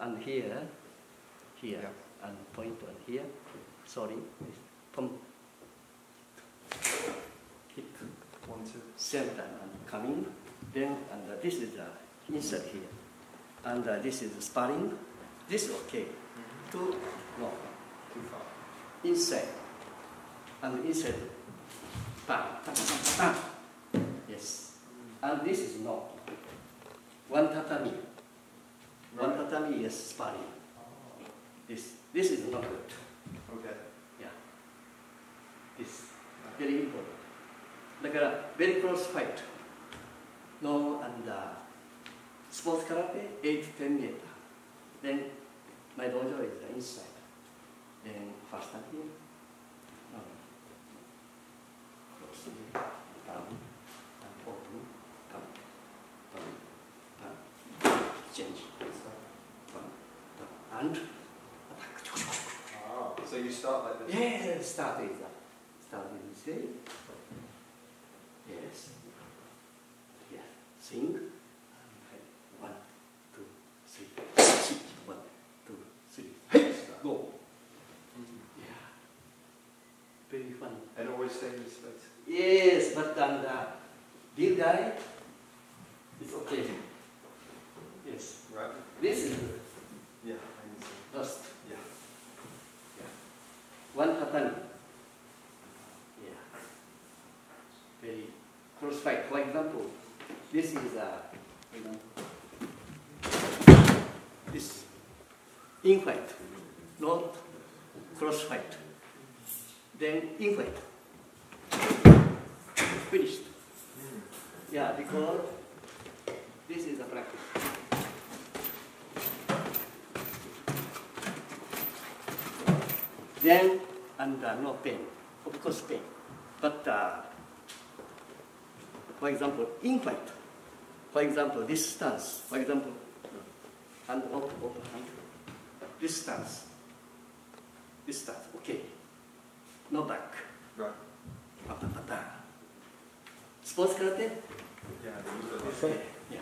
and here, here, yeah. And point on here. Sorry, pump, hip, one, two, center and coming. Then and this is the insert here, and this is sparring. This okay, too long, too far. Inside and inside, bang, bang, bang, bang. Yes, and this is not one tatami. Right. One tatami is sparring. This is not good. Okay. Yeah. This very important. だから very close fight. No and sports karate 8 to 10 meters. Then my dojo is the inside. Then first time here. Close down, open, down, down, change, down, and. So you start like this? Yeah, start with that. Start with this. Yes. Yeah. Sing. 1, 2, 3. 1, 2, 3. Hey. Go. Yeah. Very funny. And always stay in this place. Yes, but big guy, it's okay. Yes. Right. This is good. Yeah. Lost. Yeah. One tatami. Yeah. Very close fight. For example, this is this in fight, not cross fight. Then in fight. Finished. Yeah, because this is a practice. Then, and no pain, of course pain, but for example, in fight, for example, this stance, for example, hand up, open hand, this stance, okay, no back, right, sports karate? Yeah, okay. Yeah,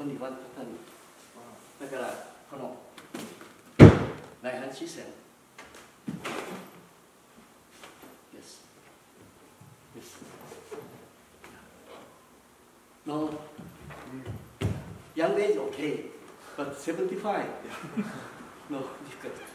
only one tatami, wow. だからこの内反視線 Yes. Yes. No. Young age okay, but 75. No, difficult.